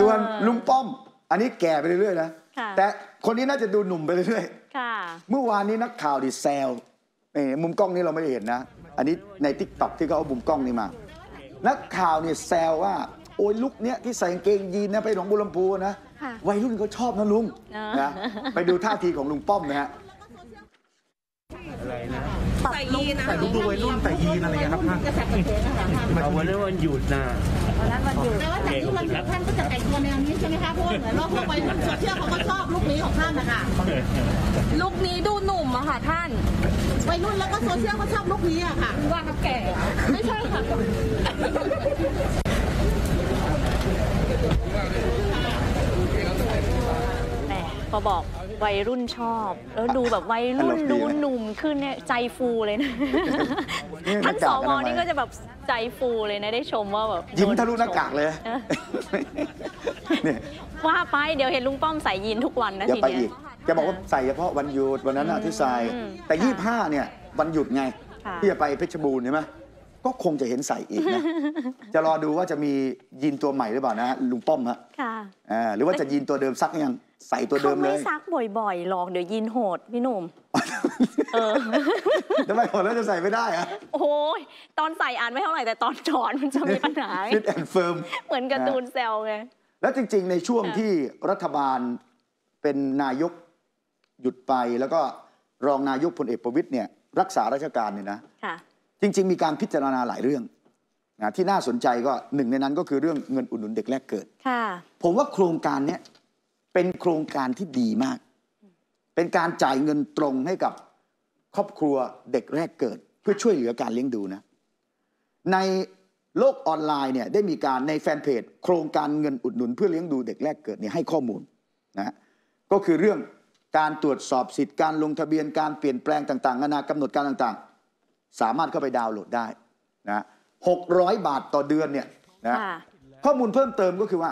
ส่วนลุงป้อมอันนี้แก่ไปเรื่อยๆนะแต่คนนี้น่าจะดูหนุ่มไปเรื่อยๆเมื่อวานนี้นักข่าวดิแซวมุมกล้องนี้เราไม่ได้เห็นนะอันนี้ใน TikTok ที่เขาเอามุมกล้องนี้มานักข่าวเนี่ยแซวว่าโอ้ยลุกเนี้ยที่ใส่กางเกงยีนนะไปหนองบัวลำพูนะวัยรุ่นเขาชอบนะลุงนะไปดูท่าทีของลุงป้อมนะฮะอะไรนะใส่ยีนนะดูวัยรุ่นใส่ยีนอะไรครับท่านวันนี้วันหยุดนะวันนั้นวันหยุดแปลว่าจากที่วันหยุดท่านก็จะแต่งตัวแนวนี้ใช่ไหมคะเพราะเหมือนว่าพวกวัยรุ่นโซเชียลเขาก็ชอบลุคนี้ของท่านนะคะลุคนี้ดูหนุ่มอะค่ะท่านวัยรุ่นแล้วก็โซเชียลเขาชอบลุคนี้อะค่ะว่าเขาแก่ไม่ใช่ค่ะพอบอกวัยรุ่นชอบแล้วดูแบบวัยรุ่นดูหนุ่มขึ้นเนี่ยใจฟูเลยนะท่านสวนี่ก็จะแบบใจฟูเลยนะได้ชมว่าแบบยิ้มทะลุหน้ากากเลยว่าไปเดี๋ยวเห็นลุงป้อมใส่ยีนทุกวันนะทีเดียวจะบอกว่าใส่เฉพาะวันหยุดวันนั้นที่ใส่แต่25เนี่ยวันหยุดไงที่จะไปเพชรบูรณ์ใช่ไหมก็คงจะเห็นใส่อีกนะจะรอดูว่าจะมียีนตัวใหม่หรือเปล่านะลุงป้อมฮะหรือว่าจะยีนตัวเดิมซักยังใส่ตัวเดิมเลยไม่ซักบ่อยๆลองเดี๋ยวยีนโหดพี่หนุ่มทำไมโหดแล้วจะใส่ไม่ได้อะโอ้ยตอนใส่อ่านไม่เท่าไหร่แต่ตอนถอดมันจะมีปัญหาฟิตแอนด์เฟิร์มเหมือนการ์ตูนแซวไงแล้วจริงๆในช่วงที่รัฐบาลเป็นนายกหยุดไปแล้วก็รองนายกพลเอกประวิตรเนี่ยรักษาราชการเนี่ยนะจริงๆมีการพิจารณาหลายเรื่องนะที่น่าสนใจก็หนึ่งในนั้นก็คือเรื่องเงินอุดหนุนเด็กแรกเกิดผมว่าโครงการเนี้ยเป็นโครงการที่ดีมากเป็นการจ่ายเงินตรงให้กับครอบครัวเด็กแรกเกิดเพื่อช่วยเหลือการเลี้ยงดูนะในโลกออนไลน์เนี่ยได้มีการในแฟนเพจโครงการเงินอุดหนุนเพื่อเลี้ยงดูเด็กแรกเกิดเนี่ยให้ข้อมูลนะก็คือเรื่องการตรวจสอบสิทธิ์การลงทะเบียนการเปลี่ยนแปลงต่างๆนานากำหนดการต่างๆสามารถเข้าไปดาวน์โหลดได้นะ600 บาทต่อเดือนเนี่ยนะข้อมูลเพิ่มเติมก็คือว่า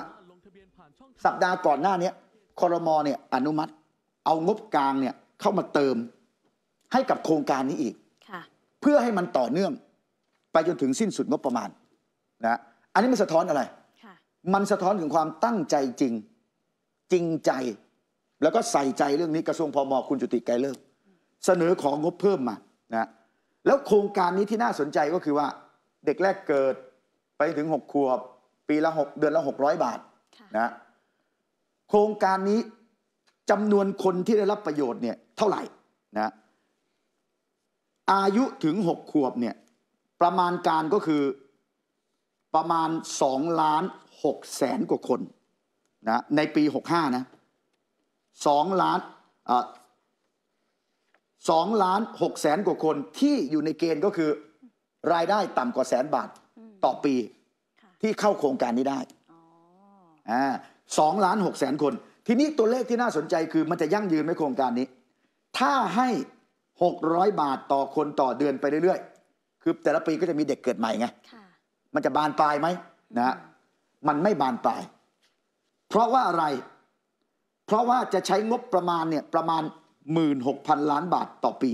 สัปดาห์ก่อนหน้านี้ครม.เนี่ยอนุมัติเอางบกลางเนี่ยเข้ามาเติมให้กับโครงการนี้อีกเพื่อให้มันต่อเนื่องไปจนถึงสิ้นสุดงบประมาณนะอันนี้มันสะท้อนอะไรมันสะท้อนถึงความตั้งใจจริงจริงใจแล้วก็ใส่ใจเรื่องนี้กระทรวงพม.คุณจุติไกรเลิกเสนอของงบเพิ่มมานะแล้วโครงการนี้ที่น่าสนใจก็คือว่าเด็กแรกเกิดไปถึง6 ขวบปีละ6 เดือนละ600 บาทนะโครงการนี้จำนวนคนที่ได้รับประโยชน์เนี่ยเท่าไหร่นะอายุถึง6 ขวบเนี่ยประมาณการก็คือประมาณ2,600,000กว่าคนนะในปี65นะ2,600,000กว่าคนที่อยู่ในเกณฑ์ก็คือรายได้ต่ำกว่า100,000 บาทต่อปีที่เข้าโครงการนี้ได้2,600,000 คนทีนี้ตัวเลขที่น่าสนใจคือมันจะยั่งยืนไหมโครงการนี้ถ้าให้600 บาทต่อคนต่อเดือนไปเรื่อยๆคือแต่ละปีก็จะมีเด็กเกิดใหม่ไงมันจะบานปลายไหมนะมันไม่บานปลายเพราะว่าอะไรเพราะว่าจะใช้งบประมาณเนี่ยประมาณ 16,000 ล้านบาทต่อปี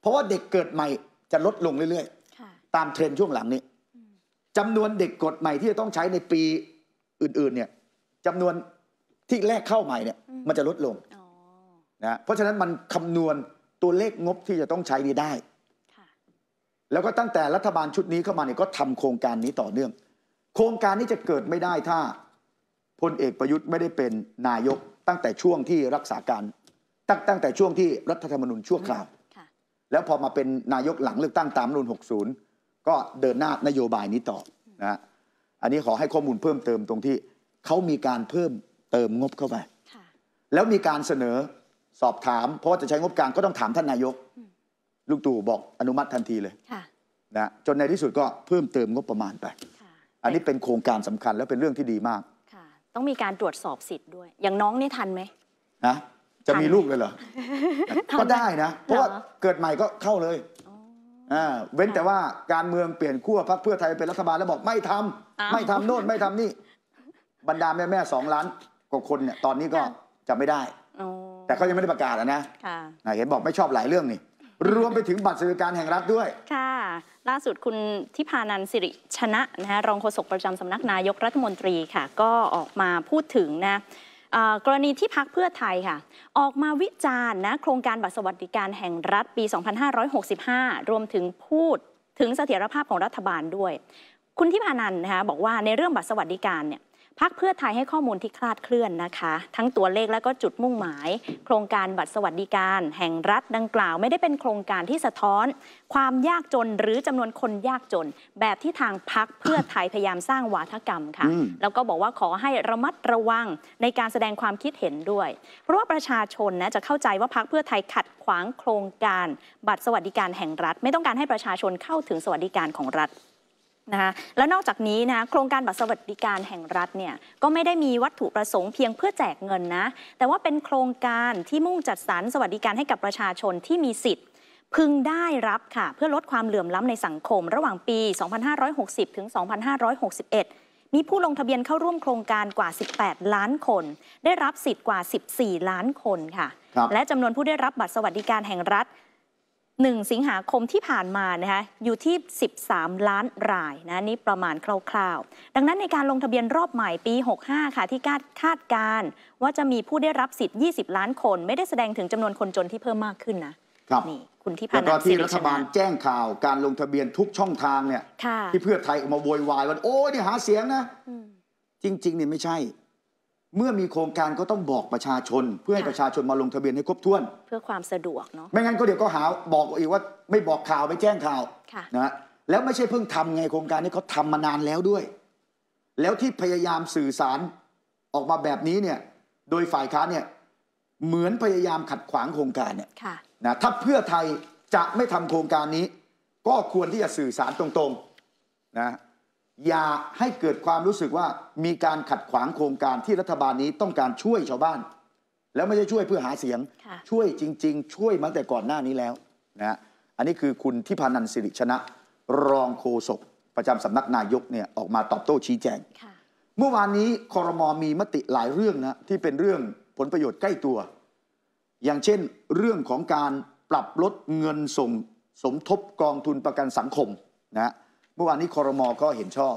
เพราะว่าเด็กเกิดใหม่จะลดลงเรื่อยๆตามเทรนด์ช่วงหลังนี้จำนวนเด็กเกิดใหม่ที่จะต้องใช้ในปีอื่นๆเนี่ยจำนวนที่แรกเข้าใหม่เนี่ยมันจะลดลงนะเพราะฉะนั้นมันคำนวณตัวเลขงบที่จะต้องใช้นี้ได้แล้วก็ตั้งแต่รัฐบาลชุดนี้เข้ามาเนี่ยก็ทำโครงการนี้ต่อเนื่องโครงการนี้จะเกิดไม่ได้ถ้าพลเอกประยุทธ์ไม่ได้เป็นนายกตั้งแต่ช่วงที่รักษาการตั้งแต่ช่วงที่รัฐธรรมนูญชั่วคราวแล้วพอมาเป็นนายกหลังเลือกตั้งตามรัฐธรรมนูญ60ก็เดินหน้านโยบายนี้ต่อนะอันนี้ขอให้ข้อมูลเพิ่มเติมตรงที่เขามีการเพิ่มเติมงบเข้าไปแล้วมีการเสนอสอบถามเพราะว่าจะใช้งบกลางก็ต้องถามท่านนายกลุงตู่บอกอนุมัติทันทีเลยนะจนในที่สุดก็เพิ่มเติมงบประมาณไปอันนี้เป็นโครงการสำคัญและเป็นเรื่องที่ดีมากต้องมีการตรวจสอบสิทธิ์ด้วยอย่างน้องนี่ทันไหมนะจะมีลูกเลยเหรอก็ได้นะเพราะว่าเกิดใหม่ก็เข้าเลยเว้นแต่ว่าการเมืองเปลี่ยนขั้วพรรคเพื่อไทยเป็นรัฐบาลแล้วบอกไม่ทำไม่ทำโน่นไม่ทำนี่บรรดาแม่2 ล้านกว่าคนเนี่ยตอนนี้ก็จะไม่ได้แต่เขายังไม่ได้ประกาศนะเห็นบอกไม่ชอบหลายเรื่องนี่รวมไปถึงบัตรสวัสดิการแห่งรัฐด้วย ล่าสุดคุณทิพานันท์สิริชนะนะคะรองโฆษกประจำสำนักนายกรัฐมนตรีค่ะก็ออกมาพูดถึงนะกรณีที่พรรคเพื่อไทยค่ะออกมาวิจารณ์นะโครงการบัตรสวัสดิการแห่งรัฐปี 2565 รวมถึงพูดถึงเสถียรภาพของรัฐบาลด้วยคุณทิพานันท์นะคะบอกว่าในเรื่องบัตรสวัสดิการเนี่ยพรรคเพื่อไทยให้ข้อมูลที่คลาดเคลื่อนนะคะทั้งตัวเลขและก็จุดมุ่งหมายโครงการบัตรสวัสดิการแห่งรัฐดังกล่าวไม่ได้เป็นโครงการที่สะท้อนความยากจนหรือจำนวนคนยากจนแบบที่ทางพรรคเพื่อไทยพยายามสร้างวาทกรรมค่ะแล้วก็บอกว่าขอให้ระมัดระวังในการแสดงความคิดเห็นด้วยเพราะว่าประชาชนนะจะเข้าใจว่าพรรคเพื่อไทยขัดขวางโครงการบัตรสวัสดิการแห่งรัฐไม่ต้องการให้ประชาชนเข้าถึงสวัสดิการของรัฐนะคะแล้วนอกจากนี้นะโครงการบัตรสวัสดิการแห่งรัฐเนี่ยก็ไม่ได้มีวัตถุประสงค์เพียงเพื่อแจกเงินนะแต่ว่าเป็นโครงการที่มุ่งจัดสรรสวัสดิการให้กับประชาชนที่มีสิทธิ์พึงได้รับค่ะเพื่อลดความเหลื่อมล้ำในสังคมระหว่างปี 2560 ถึง 2561 มีผู้ลงทะเบียนเข้าร่วมโครงการกว่า 18 ล้านคนได้รับสิทธิ์กว่า 14 ล้านคนค่ะและจำนวนผู้ได้รับบัตรสวัสดิการแห่งรัฐ1 สิงหาคมที่ผ่านมานะคะอยู่ที่13ล้านรายนะนี่ประมาณคร่าวๆดังนั้นในการลงทะเบียนรอบใหม่ปี65ค่ะที่คาดการว่าจะมีผู้ได้รับสิทธิ์20ล้านคนไม่ได้แสดงถึงจำนวนคนจนที่เพิ่มมากขึ้นนะครับนี่คุณที่ผ่านมาที่รัฐบาลแจ้งข่าวการลงทะเบียนทุกช่องทางเนี่ยที่เพื่อไทยออกมาโวยวายว่าโอ้ยนี่หาเสียงนะจริงๆเนี่ยไม่ใช่เมื่อมีโครงการก็ต้องบอกประชาชนเพื่อให้ประชาชนมาลงทะเบียนให้ครบถ้วนเพื่อความสะดวกเนาะไม่งั้นก็เดี๋ยวก็หาบอกอีกว่าไม่บอกข่าวไม่แจ้งข่าวนะแล้วไม่ใช่เพิ่งทำไงโครงการนี้เขาทำมานานแล้วด้วยแล้วที่พยายามสื่อสารออกมาแบบนี้เนี่ยโดยฝ่ายค้านเนี่ยเหมือนพยายามขัดขวางโครงการเนี่ยนะถ้าเพื่อไทยจะไม่ทำโครงการนี้ก็ควรที่จะสื่อสารตรงๆนะอย่าให้เกิดความรู้สึกว่ามีการขัดขวางโครงการที่รัฐบาลนี้ต้องการช่วยชาวบ้านแล้วไม่ใช่ช่วยเพื่อหาเสียงช่วยจริงๆช่วยมาแต่ก่อนหน้านี้แล้วนะอันนี้คือคุณทิพานันท์สิริชนะรองโฆษกประจำสำนักนายกเนี่ยออกมาตอบโต้ชี้แจงเมื่อวานนี้ครม.มีมติหลายเรื่องนะที่เป็นเรื่องผลประโยชน์ใกล้ตัวอย่างเช่นเรื่องของการปรับลดเงินส่งสมทบกองทุนประกันสังคมนะเมื่อวานนี้ครม.ก็เห็นชอบ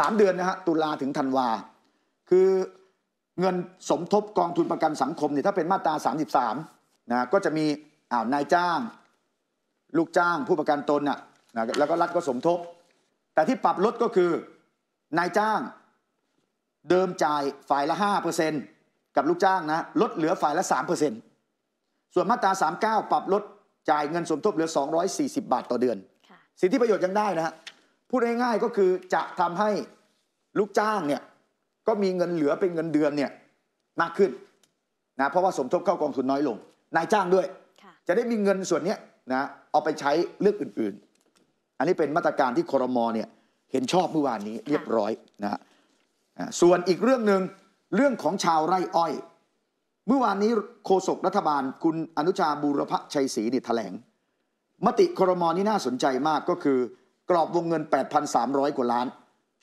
3 เดือนนะฮะตุลาถึงธันวาคือเงินสมทบกองทุนประกันสังคมเนี่ยถ้าเป็นมาตรา33นะก็จะมีนายจ้างลูกจ้างผู้ประกันตนน่ะนะแล้วก็รัฐก็สมทบแต่ที่ปรับลดก็คือนายจ้างเดิมจ่ายฝ่ายละ 5% กับลูกจ้างนะลดเหลือฝ่ายละ 3% ส่วนมาตรา39ปรับลดจ่ายเงินสมทบเหลือ240บาทต่อเดือนสิทธิประโยชน์ยังได้นะฮะพูดง่ายๆก็คือจะทำให้ลูกจ้างเนี่ยก็มีเงินเหลือเป็นเงินเดือนเนี่ยมากขึ้นนะเพราะว่าสมทบเข้ากองทุนน้อยลงนายจ้างด้วยจะได้มีเงินส่วนนี้นะเอาไปใช้เรื่องอื่นๆอันนี้เป็นมาตรการที่ครม.เนี่ยเห็นชอบเมื่อวานนี้เรียบร้อยนะฮะส่วนอีกเรื่องหนึ่งเรื่องของชาวไร่อ้อยเมื่อวานนี้โฆษกรัฐบาลคุณอนุชาบูรพชัยศรีเนี่ยแถลงมติครม.นี่น่าสนใจมากก็คือกรอบวงเงิน 8,300 กว่าล้าน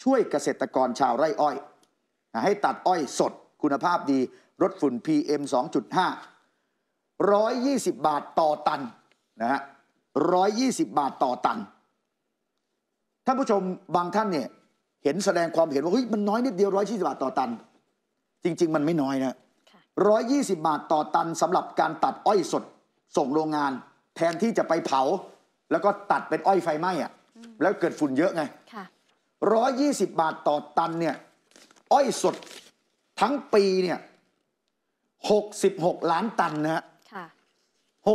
ช่วยเกษตรกรชาวไร่อ้อยให้ตัดอ้อยสดคุณภาพดีลดฝุ่น PM 2.5 120 บาทต่อตันนะฮะ120 บาทต่อตันท่านผู้ชมบางท่านเนี่ยเห็นแสดงความเห็นว่าเฮ้ยมันน้อยนิดเดียว120 บาทต่อตันจริงๆมันไม่น้อยนะ120 บาทต่อตันสำหรับการตัดอ้อยสดส่งโรงงานแทนที่จะไปเผาแล้วก็ตัดเป็นอ้อยไฟไหม้อะแล้วเกิดฝุ่นเยอะไง120 บาทต่อตันเนี่ยอ้อยสดทั้งปีเนี่ย66ล้านตันนะฮะ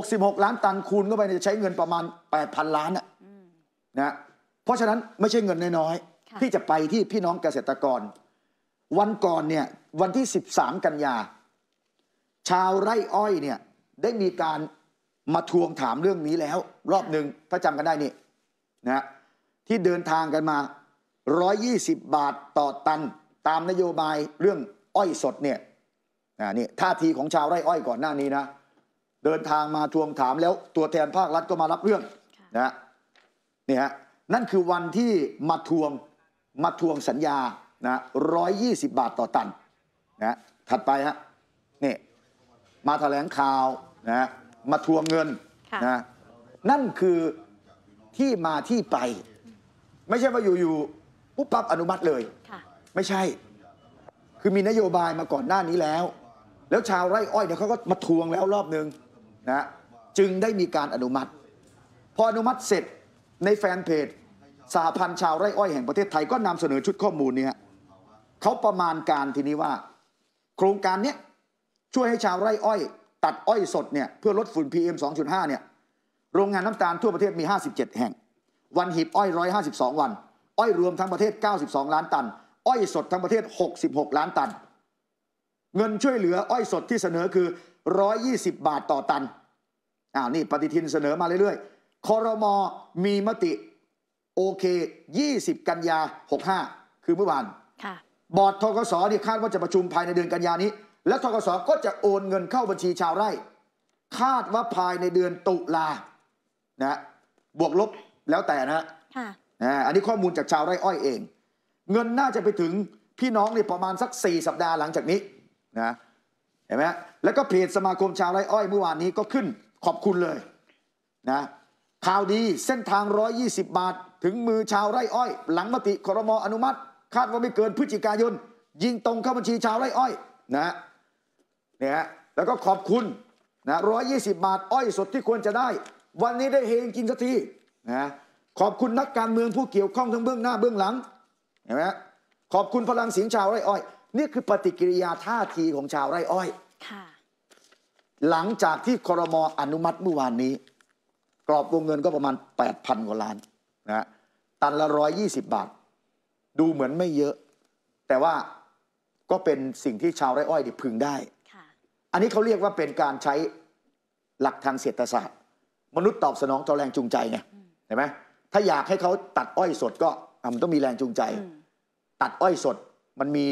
66ล้านตันคูณเข้าไปจะใช้เงินประมาณ 8,000 ล้านอะนะเพราะฉะนั้นไม่ใช่เงินน้อยๆที่จะไปที่พี่น้องเกษตรกรวันก่อนเนี่ยวันที่13กันยาชาวไร่อ้อยเนี่ยได้มีการมาทวงถามเรื่องนี้แล้วรอบหนึ่งถ้าจำกันได้นี่นะที่เดินทางกันมา120บาทต่อตันตามนโยบายเรื่องอ้อยสดเนี่ยนี่ท่าทีของชาวไร่อ้อยก่อนหน้านี้นะเดินทางมาทวงถามแล้วตัวแทนภาครัฐก็มารับเรื่องนะนี่ฮะนั่นคือวันที่มาทวงสัญญานะ120บาทต่อตันนะถัดไปฮะนี่มาแถลงข่าวนะมาทวงเงินนะนั่นคือ ที่มาที่ไปไม่ใช่ว่าอยู่ๆปุ๊บปั๊บอนุมัติเลยไม่ใช่คือมีนโยบายมาก่อนหน้านี้แล้วแล้วชาวไร่อ้อยเนี่ยเขาก็มาทวงแล้วรอบนึงนะจึงได้มีการอนุมัติพออนุมัติเสร็จในแฟนเพจสหพันธ์ชาวไร่อ้อยแห่งประเทศไทยก็นำเสนอชุดข้อมูลเนี่ยเขาประมาณการทีนี้ว่าโครงการนี้ช่วยให้ชาวไร่อ้อยตัดอ้อยสดเนี่ยเพื่อลดฝุ่น PM 2.5 เนี่ยโรงงานน้ำตาลทั่วประเทศมี57แห่งวันหีบอ้อย152วันอ้อยรวมทั้งประเทศ92ล้านตันอ้อยสดทั้งประเทศ66ล้านตันเงินช่วยเหลืออ้อยสดที่เสนอคือ120บาทต่อตันนี่ปฏิทินเสนอมาเรื่อยๆครม.มีมติโอเค20กันยา65คือเมื่อวานบอร์ดธกส.นี่คาดว่าจะประชุมภายในเดือนกันยานี้และธกส.ก็จะโอนเงินเข้าบัญชีชาวไร่คาดว่าภายในเดือนตุลานะบวกลบแล้วแต่นะฮะอันนี้ข้อมูลจากชาวไร่อ้อยเองเงินน่าจะไปถึงพี่น้องนี่ประมาณสัก4สัปดาห์หลังจากนี้นะเห็นไหมแล้วก็เพจสมาคมชาวไร่อ้อยเมื่อวานนี้ก็ขึ้นขอบคุณเลยนะข่าวดีเส้นทาง120บาทถึงมือชาวไร่อ้อยหลังมติครม.อนุมัติคาดว่าไม่เกินพฤศจิกายนยิงตรงเข้าบัญชีชาวไร่อ้อยนะเนี่ยแล้วก็ขอบคุณนะ120บาทอ้อยสดที่ควรจะได้วันนี้ได้เฮงกินสักทีนะขอบคุณนักการเมืองผู้เกี่ยวข้องทั้งเบื้องหน้าเบื้องหลังเห็นไหมขอบคุณพลังเสียงชาวไร่อ้อยนี่คือปฏิกิริยาท่าทีของชาวไร่อ้อยหลังจากที่ครม.อนุมัติเมื่อวานนี้กรอบวงเงินก็ประมาณ 8,000 กว่าล้านนะตันละ120บาทดูเหมือนไม่เยอะแต่ว่าก็เป็นสิ่งที่ชาวไร่อ้อยพึงได้อันนี้เขาเรียกว่าเป็นการใช้หลักทางเศรษฐศาสตร์มนุษย์ตอบสนองต่อแรงจูงใจไงเห็นไหมถ้าอยากให้เขาตัดอ้อยสดก็มันต้องมีแรงจูงใจตัดอ้อยสดมันมี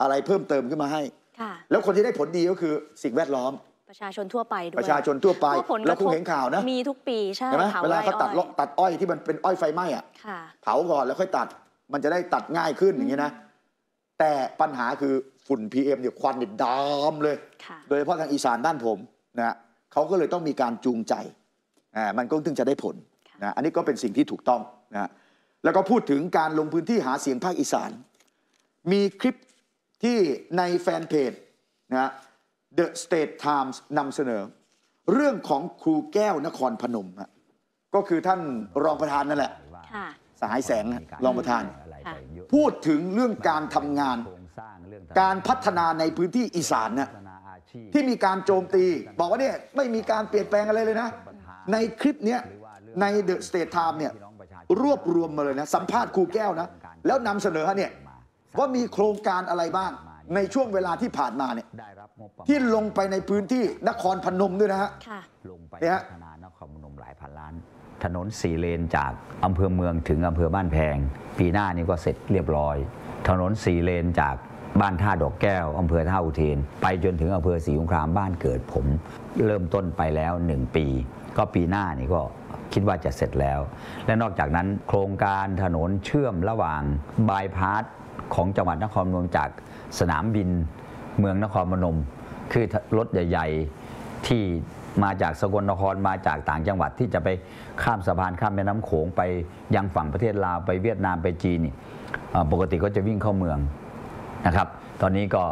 อะไรเพิ่มเติมขึ้นมาให้แล้วคนที่ได้ผลดีก็คือสิ่งแวดล้อมประชาชนทั่วไปด้วยประชาชนทั่วไปแล้วคุณเห็นข่าวนะมีทุกปีใช่ไหมเวลาเขาตัดอ้อยที่มันเป็นอ้อยไฟไหม้อะเผาก่อนแล้วค่อยตัดมันจะได้ตัดง่ายขึ้นอย่างนี้นะแต่ปัญหาคือฝุ่น PM เนี่ยควันเนี่ยดำเลยโดยเฉพาะทางอีสานด้านผมนะเขาก็เลยต้องมีการจูงใจมันก็ถึงจะได้ผลนะอันนี้ก็เป็นสิ่งที่ถูกต้องนะแล้วก็พูดถึงการลงพื้นที่หาเสียงภาคอีสานมีคลิปที่ในแฟนเพจนะ The State Times นำเสนอเรื่องของครูแก้วนครพนมก็คือท่านรองประธานนั่นแหละสหายแสงรองประธานพูดถึงเรื่องการทำงานการพัฒนาในพื้นที่อีสานนะที่มีการโจมตีบอกว่าเนี่ยไม่มีการเปลี่ยนแปลงอะไรเลยนะในคลิปนี้ใน The State Times เนี่ยรวบรวมมาเลยนะสัมภาษณ์ครูแก้วนะแล้วนำเสนอเนี่ยว่ามีโครงการอะไรบ้างในช่วงเวลาที่ผ่านมาเนี่ยที่ลงไปในพื้นที่นครพนมด้วยนะฮะลงไปพัฒนานครพนมหลายพันล้านถนนสี่เลนจากอำเภอเมืองถึงอำเภอบ้านแพงปีหน้านี้ก็เสร็จเรียบร้อยถนนสี่เลนจากบ้านท่าดอกแก้วอำเภอท่าอุเทนไปจนถึงอำเภอศรีสงครามบ้านเกิดผมเริ่มต้นไปแล้ว1ปีก็ปีหน้านี่ก็คิดว่าจะเสร็จแล้วและนอกจากนั้นโครงการถนนเชื่อมระหว่างบายพาสของจังหวัดนครพนมจากสนามบินเมืองนครพนมคือรถใหญ่ๆที่มาจากสกลนครมาจากต่างจังหวัดที่จะไปข้ามสะพานข้ามแม่น้ำโขงไปยังฝั่งประเทศลาวไปเวียดนามไปจีนปกติก็จะวิ่งเข้าเมืองนะครับตอนนี้ก็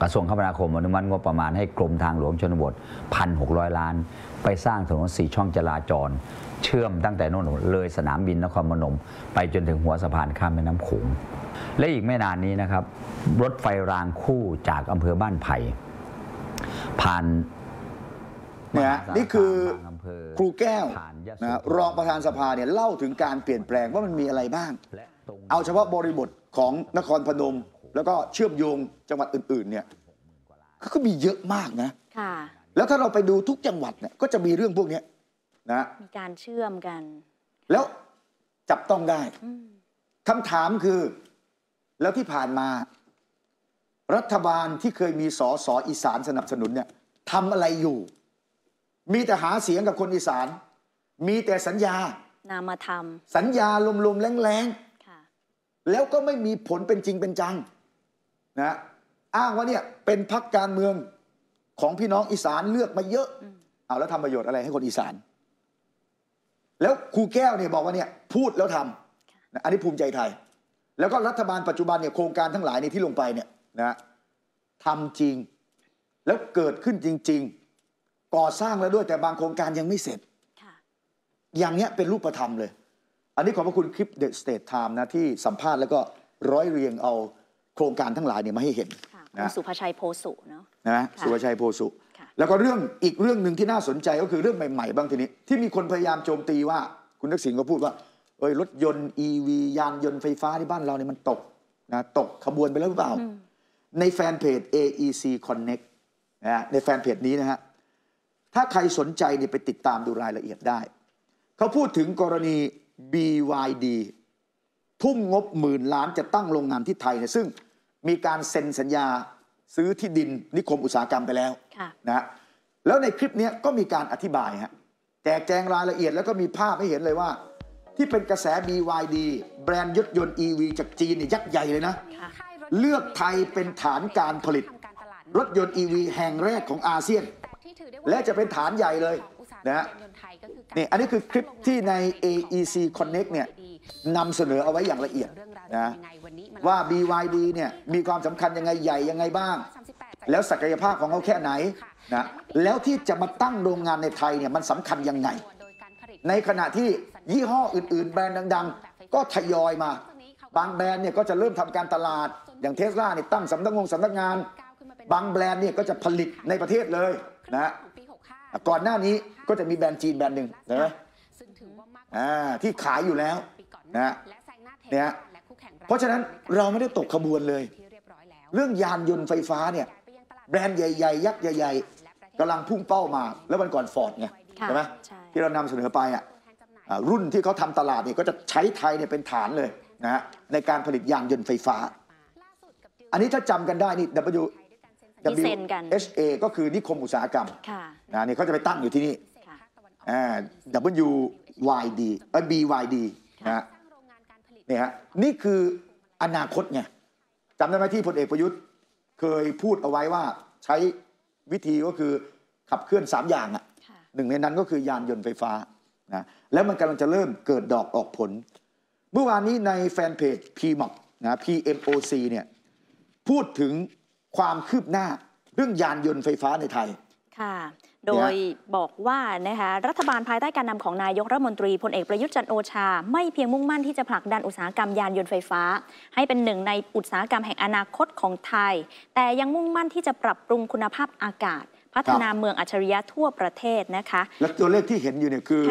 กระทรวงคมนาคมอนุมัติงบประมาณให้กรมทางหลวงชนบท 1,600 ล้านไปสร้างถนน4ช่องจราจรเชื่อมตั้งแต่โน่นเลยสนามบินนครพนมไปจนถึงหัวสะพานข้ามแม่น้ำโขงและอีกไม่นานนี้นะครับรถไฟรางคู่จากอำเภอบ้านไผ่ผ่านนี่คือครูแก้วรองประธานสภาเนี่ยเล่าถึงการเปลี่ยนแปลงว่ามันมีอะไรบ้างเอาเฉพาะบริบทของนครพนมแล้วก็เชื่อมโยงจังหวัดอื่นๆเนี่ยก็มีเยอะมากนะแล้วถ้าเราไปดูทุกจังหวัดเนี่ยก็จะมีเรื่องพวกนี้นะมีการเชื่อมกันแล้วจับต้องได้คำถามคือแล้วที่ผ่านมารัฐบาลที่เคยมีสสอีสานสนับสนุนเนี่ยทำอะไรอยู่มีแต่หาเสียงกับคนอีสานมีแต่สัญญานามธรรมสัญญาลมๆแรงๆแล้วก็ไม่มีผลเป็นจริงเป็นจังนะอ้างว่าเนี่ยเป็นพรรคการเมืองของพี่น้องอีสานเลือกมาเยอะเอาแล้วทำประโยชน์อะไรให้คนอีสาน แล้วครูแก้วเนี่ยบอกว่าเนี่ยพูดแล้วทำอันนี้ภูมิใจไทยแล้วก็รัฐบาลปัจจุบันเนี่ยโครงการทั้งหลายในที่ลงไปเนี่ยนะทำจริงแล้วเกิดขึ้นจริงๆก่อสร้างแล้วด้วยแต่บางโครงการยังไม่เสร็จอย่างเนี้ยเป็นรูปธรรมเลยอันนี้ขอบพระคุณคลิป The State Time นะที่สัมภาษณ์แล้วก็ร้อยเรียงเอาโครงการทั้งหลายเนี่ยมาให้เห็นนะสุภชัยโพสุเนาะนะสุภชัยโพสุแล้วก็เรื่องอีกเรื่องหนึ่งที่น่าสนใจก็คือเรื่องใหม่ๆบางทีนี้ที่มีคนพยายามโจมตีว่าคุณทักษิณก็พูดว่าเอ้ยรถยนต์ EV ยานยนต์ไฟฟ้าที่บ้านเราเนี่ยมันตกนะตกขบวนไปแล้วหรือเปล่าในแฟนเพจ AEC Connect นะในแฟนเพจนี้นะฮะถ้าใครสนใจเนี่ยไปติดตามดูรายละเอียดได้เขาพูดถึงกรณี BYD ทุ่มงบ10,000 ล้านจะตั้งโรงงานที่ไทยเนี่ยซึ่งมีการเซ็นสัญญาซื้อที่ดินนิคมอุตสาหกรรมไปแล้วนะแล้วในคลิปนี้ก็มีการอธิบายฮะแจกแจงรายละเอียดแล้วก็มีภาพให้เห็นเลยว่าที่เป็นกระแส BYD แบรนด์ยนต์ EV จากจีนเนี่ยยักษ์ใหญ่เลยนะเลือกไทยเป็นฐานการผลิตรถยนต์ EV แห่งแรกของอาเซียนและจะเป็นฐานใหญ่เลยนะนี่อันนี้คือคลิปที่ใน AEC Connect เนี่ยนำเสนอเอาไว้อย่างละเอียดนะว่า BYD เนี่ยมีความสำคัญยังไงใหญ่ยังไงบ้างแล้วศักยภาพของเขาแค่ไหนนะแล้วที่จะมาตั้งโรงงานในไทยเนี่ยมันสำคัญยังไงในขณะที่ยี่ห้ออื่นๆแบรนด์ดังๆก็ทยอยมาบางแบรนด์เนี่ยก็จะเริ่มทำการตลาดอย่าง Tesla เนี่ยตั้งสำนักงานบางแบรนด์เนี่ยก็จะผลิตในประเทศเลยนะก่อนหน้านี้ก็จะมีแบรนด์จีนแบรนด์หนึ่งนะที่ขายอยู่แล้วนะเนี่ยเพราะฉะนั้นเราไม่ได้ตกขบวนเลยเรื่องยานยนต์ไฟฟ้าเนี่ยแบรนด์ใหญ่ๆยักษ์ใหญ่ๆกำลังพุ่งเป้ามาแล้ววันก่อนฟอร์ดไงใช่ไหมที่เรานำเสนอไปอ่ะรุ่นที่เขาทำตลาดเนี่ยก็จะใช้ไทยเนี่ยเป็นฐานเลยนะฮะในการผลิตยานยนต์ไฟฟ้าอันนี้ถ้าจำกันได้นี่ WHA ก็คือนิคมอุตสาหกรรมนะนี่เขาจะไปตั้งอยู่ที่นี่ BYD นะนี่ฮะนี่คืออนาคตไงจำได้ไหมที่พลเอกประยุทธ์เคยพูดเอาไว้ว่าใช้วิธีก็คือขับเคลื่อน3อย่างอ่ะหนึ่งในนั้นก็คือยานยนต์ไฟฟ้านะแล้วมันกำลังจะเริ่มเกิดดอกออกผลเมื่อวานนี้ในแฟนเพจ PMOC นะ PMOC เนี่ยพูดถึงความคืบหน้าเรื่องยานยนต์ไฟฟ้าในไทยค่ะโดยบอกว่านะคะรัฐบาลภายใต้การนำของนายกรัฐมนตรีพลเอกประยุทธ์จันทร์โอชาไม่เพียงมุ่งมั่นที่จะผลักดันอุตสาหกรรมยานยนต์ไฟฟ้าให้เป็นหนึ่งในอุตสาหกรรมแห่งอนาคตของไทยแต่ยังมุ่งมั่นที่จะปรับปรุงคุณภาพอากาศพัฒนาเมืองอัจฉริยะทั่วประเทศนะคะและตัวเลขที่เห็นอยู่เนี่ยคือ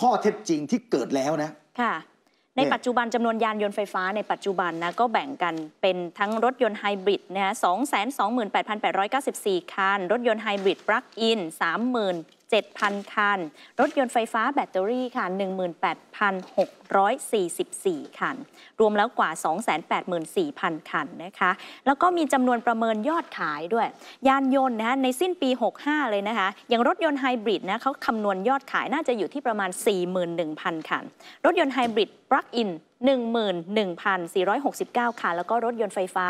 ข้อเท็จจริงที่เกิดแล้วนะค่ะในปัจจุบันจำนวนยานยนต์ไฟฟ้าในปัจจุบันนะก็แบ่งกันเป็นทั้งรถยนต์ไฮบริดนะฮะ 228,894 คันรถยนต์ไฮบริดปลั๊กอิน 37,000 คันรถยนต์ไฟฟ้าแบตเตอรี่ค่ะ 18,644 คันรวมแล้วกว่า 284,000 คันนะคะแล้วก็มีจำนวนประเมินยอดขายด้วยยานยนต์นะฮะในสิ้นปี65เลยนะคะอย่างรถยนต์ไฮบริดนะเขาคำนวณยอดขายน่าจะอยู่ที่ประมาณ 41,000 คันรถยนต์ไฮบริดปลั๊กอิน 11,469 คันแล้วก็รถยนต์ไฟฟ้า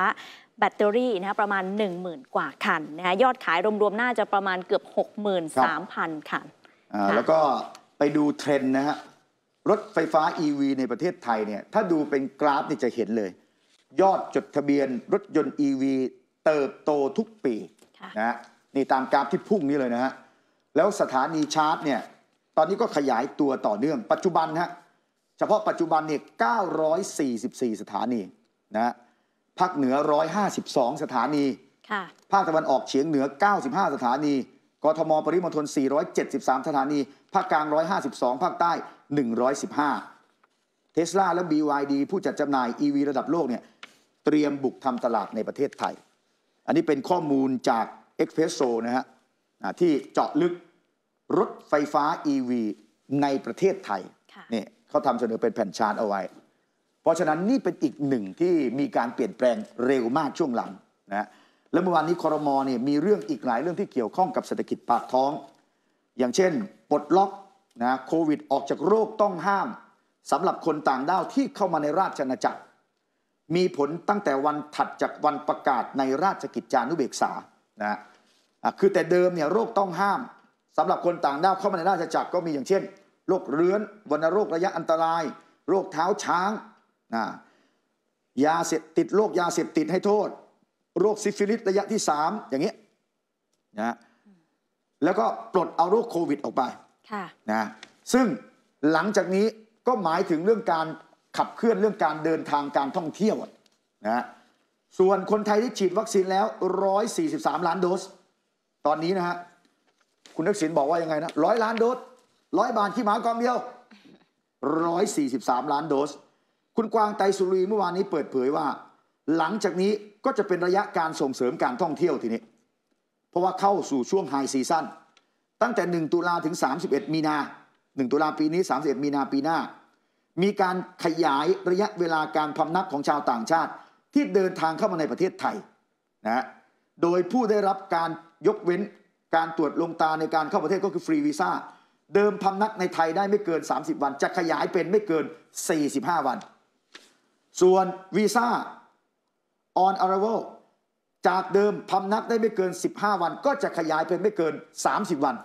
แบตเตอรี่นะคะประมาณ 10,000 กว่าคันนะคะยอดขายรวมๆน่าจะประมาณเกือบ 63,000 คันแล้วก็ไปดูเทรนด์นะฮะรถไฟฟ้า EV ในประเทศไทยเนี่ยถ้าดูเป็นกราฟนี่จะเห็นเลยยอดจดทะเบียนรถยนต์ EV เติบโตทุกปีนะฮะนี่ตามกราฟที่พุ่งนี้เลยนะฮะแล้วสถานีชาร์จเนี่ยตอนนี้ก็ขยายตัวต่อเนื่องปัจจุบันฮะเฉพาะปัจจุบันเนี่ย944 สถานีนะภาคเหนือ152 สถานีภาคตะวันออกเฉียงเหนือ95 สถานีกทมปริมณฑล473 สถานีภาคกลาง152ภาคใต้115 Tesla และ BYD ผู้จัดจำหน่าย EV ระดับโลกเนี่ยเตรียมบุกทำตลาดในประเทศไทยอันนี้เป็นข้อมูลจาก Expresso นะฮะที่เจาะลึกรถไฟฟ้า EV ในประเทศไทยนี่เขาทำเสนอเป็นแผ่นชาร์ตเอาไว้เพราะฉะนั้นนี่เป็นอีกหนึ่งที่มีการเปลี่ยนแปลงเร็วมากช่วงหลังนะแล้วเมื่อวานนี้ครม.เนี่ยมีเรื่องอีกหลายเรื่องที่เกี่ยวข้องกับเศรษฐกิจปากท้องอย่างเช่นปลดล็อกนะโควิดออกจากโรคต้องห้ามสำหรับคนต่างด้าวที่เข้ามาในราชอาณาจักรมีผลตั้งแต่วันถัดจากวันประกาศในราชกิจจานุเบกษานะคือแต่เดิมเนี่ยโรคต้องห้ามสำหรับคนต่างด้าวเข้ามาในราชอาณาจักรก็มีอย่างเช่น โรคเรื้อนวัณโรคระยะอันตรายโรคเท้าช้างยาเสพติดโรคยาเสพติดให้โทษโรคซิฟิลิสระยะที่3อย่างเงี้ยนะแล้วก็ปลดเอาโรคโควิดออกไปนะซึ่งหลังจากนี้ก็หมายถึงเรื่องการขับเคลื่อนเรื่องการเดินทางการท่องเที่ยวนะส่วนคนไทยที่ฉีดวัคซีนแล้ว143ล้านโดสตอนนี้นะฮะคุณทักษิณบอกว่ายังไงนะ100ล้านโดส100บาทขี้หมากองเดียว143ล้านโดสคุณกวางไตรสุรีเมื่อวานนี้เปิดเผยว่าหลังจากนี้ก็จะเป็นระยะการส่งเสริมการท่องเที่ยวทีนี้เพราะว่าเข้าสู่ช่วงไฮซีซั่นตั้งแต่1ตุลาถึง31มีนา1ตุลาปีนี้31มีนาปีหน้ามีการขยายระยะเวลาการพำนักของชาวต่างชาติที่เดินทางเข้ามาในประเทศไทยนะโดยผู้ได้รับการยกเว้นการตรวจลงตาในการเข้าประเทศก็คือฟรีวีซ่าเดิมพำนักในไทยได้ไม่เกิน30วันจะขยายเป็นไม่เกิน45วันส่วนวีซ่า on arrival จากเดิมพำนักได้ไม่เกิน15วันก็จะขยายเป็นไม่เกิน30วัน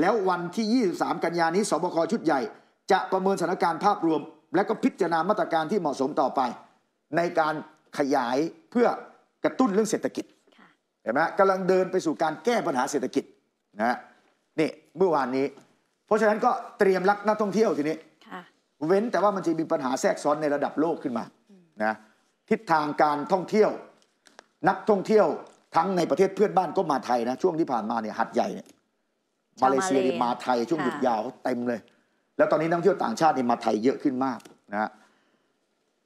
แล้ววันที่23กันยานี้สบคชุดใหญ่จะประเมินสถานการณ์ภาพรวมและก็พิจารณามาตรการที่เหมาะสมต่อไปในการขยายเพื่อกระตุ้นเรื่องเศรษฐกิจเห็นไหมกำลังเดินไปสู่การแก้ปัญหาเศรษฐกิจนะนี่เมื่อวานนี้เพราะฉะนั้นก็เตรียมรับนักท่องเที่ยวทีนี้เว้นแต่ว่ามันจะมีปัญหาแทรกซ้อนในระดับโลกขึ้นมานะทิศทางการท่องเที่ยวนักท่องเที่ยวทั้งในประเทศเพื่อนบ้านก็มาไทยนะช่วงที่ผ่านมาเนี่ยหัดใหญ่เนี่ยมาเลเซียมาไทยช่วงหยุดยาวเต็มเลยแล้วตอนนี้นักท่องเที่ยวต่างชาตินี่มาไทยเยอะขึ้นมากนะ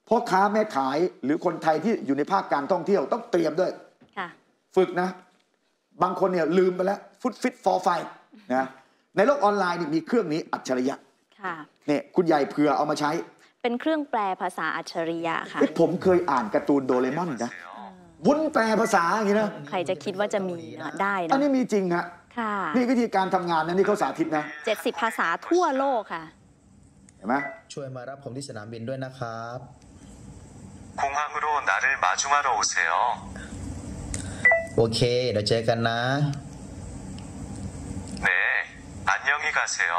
พ่อค้าแม่ขายหรือคนไทยที่อยู่ในภาคการท่องเที่ยวต้องเตรียมด้วยฝึกนะบางคนเนี่ยลืมไปแล้วฟุตฟิตฟอร์ไฟนะในโลกออนไลน์นี่มีเครื่องนี้อัจฉริยะเนี่ยคุณใหญ่เผื่อเอามาใช้เป็นเครื่องแปลภาษาอัจฉริยะค่ะผมเคยอ่านการ์ตูนโดเรมอนนะวุ้นแปลภาษาอย่างนี้นะใครจะคิดว่าจะมีได้นะอันนี้มีจริงฮะนี่วิธีการทำงานนะนี่เขาสาธิตนะ70ภาษาทั่วโลกค่ะเห็นไหมช่วยมารับผมที่สนามบินด้วยนะครับ공항으로나를마중하러오세요โอเคเดี๋ยวเจอกันนะ네안녕히가세요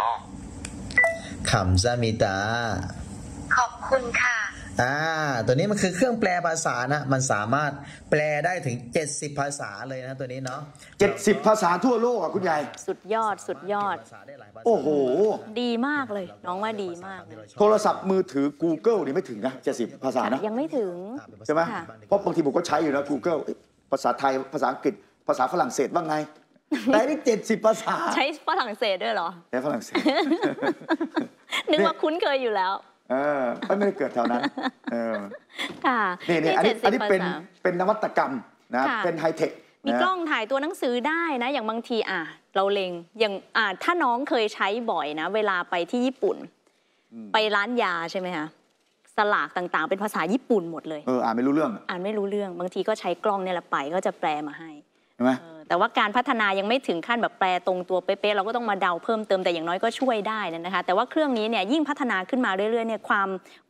ขำซามิตาขอบคุณค่ะตัวนี้มันคือเครื่องแปลภาษานะมันสามารถแปลได้ถึง70ภาษาเลยนะตัวนี้เนาะ70ภาษาทั่วโลกอ่ะคุณใหญ่สุดยอดสุดยอดโอ้โหดีมากเลยน้องว่าดีมากโทรศัพท์มือถือ Google นี่ไม่ถึงนะ70ภาษานะยังไม่ถึงใช่ไหมเพราะบางทีผมก็ใช้อยู่นะ Google ภาษาไทยภาษาอังกฤษภาษาฝรั่งเศสว่าไงแต่ได้70ภาษาใช้ฝรั่งเศสด้วยเหรอใช้ฝรั่งเศสนึกว่าคุ้นเคยอยู่แล้วไม่ได้เกิดแถวนั้นค่ะนี่อันนี้เป็นนวัตกรรมนะเป็นไฮเทคมีกล้องถ่ายตัวหนังสือได้นะอย่างบางทีเราเล็งอย่างถ้าน้องเคยใช้บ่อยนะเวลาไปที่ญี่ปุ่นไปร้านยาใช่ไหมคะสลากต่างๆเป็นภาษาญี่ปุ่นหมดเลยอ่านไม่รู้เรื่องบางทีก็ใช้กล้องเนี่ยแหละไปก็จะแปลมาให้ใช่ไหมแต่ว่าการพัฒนายังไม่ถึงขั้นแบบแปลตรงตัวเป๊ะๆเราก็ต้องมาเดาเพิ่มเติมแต่อย่างน้อยก็ช่วยได้นะคะแต่ว่าเครื่องนี้เนี่ยยิ่งพัฒนาขึ้นมาเรื่อยๆเนี่ยค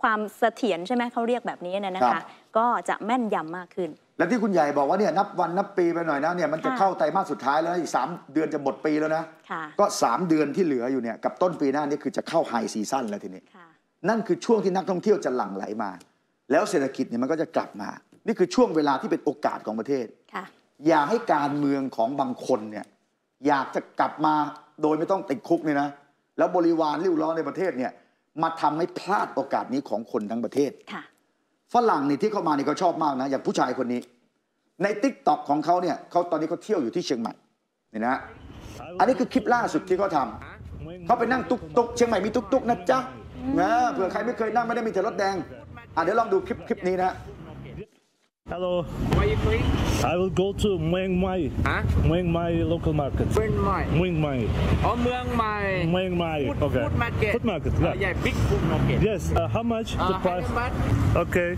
วามเสถียรใช่ไหมเขาเรียกแบบนี้นะคะก็จะแม่นยำมากขึ้นและที่คุณใหญ่บอกว่าเนี่ยนับวันนับปีไปหน่อยนะเนี่ยมันจะเข้าไตรมาสสุดท้ายแล้วอีก3เดือนจะหมดปีแล้วนะก็3เดือนที่เหลืออยู่เนี่ยกับต้นปีหน้านี่คือจะเข้าไฮซีซั่นแล้วทีนี้นั่นคือช่วงที่นักท่องเที่ยวจะหลั่งไหลมาแล้วเศรษฐกิจเนี่ยมันก็จะกลับมานี่คือช่วงเวลาที่เป็นโอกาสของประเทศอย่าให้การเมืองของบางคนเนี่ยอยากจะกลับมาโดยไม่ต้องติดคุกเนี่ยนะแล้วบริวารริ้วล้อในประเทศเนี่ยมาทำให้พลาดโอกาสนี้ของคนทั้งประเทศฝรั่งนี่ที่เข้ามาเนี่ยเขาชอบมากนะอย่างผู้ชายคนนี้ใน TikTok ของเขาเนี่ยเขาตอนนี้เขาเที่ยวอยู่ที่เชียงใหม่เนี่ยนะอันนี้คือคลิปล่าสุดที่เขาทำเขาไปนั่งตุ๊กเชียงใหม่มีตุ๊กนะจ๊ะนะเผื่อใครไม่เคยนั่งไม่ได้มีแต่รถแดงเดี๋ยวลองดูคลิปนี้นะHello. Where are you going? I will go to Muang Mai. Huh? Muang Mai local market. Muang Mai. Muang Mai. Oh, Muang Mai. Muang Mai. Okay. Food market. Food market. Yeah. Yeah, big food market. Yes. How much? The price. Okay.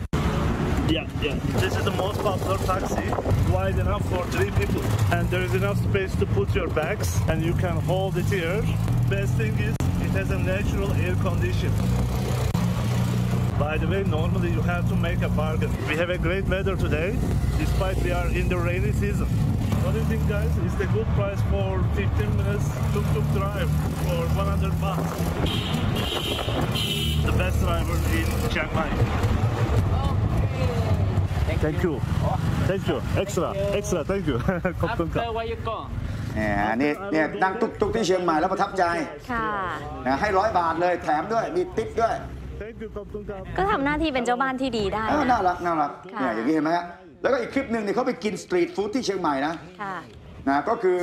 Yeah, yeah. This is the most popular taxi. Wide enough for 3 people, and there is enough space to put your bags, and you can hold it here. Best thing is it has a natural air condition.By the way, normally you have to make a bargain. We have a great weather today, despite we are in the rainy season. What do you think, guys? Is the good price for 15 minutes tuk-tuk drive for 100 baht? The best driver in Chiang Mai. Okay. Thank you. Thank you. Extra. Thank you. ขอบคุณครับ After where you go? เนี่ยนั่งตุ๊กๆที่เชียงใหม่แล้วประทับใจค่ะให้100 บาทเลยแถมด้วยมีติ๊บด้วยก็ทำหน้าที่เป็นเจ้าบ้านที่ดีได้น่ารักเนี่ยอย่างนี้เห็นไหมฮะแล้วก็อีกคลิปหนึ่งเนี่ยเขาไปกินสตรีทฟู้ดที่เชียงใหม่นะก็คือ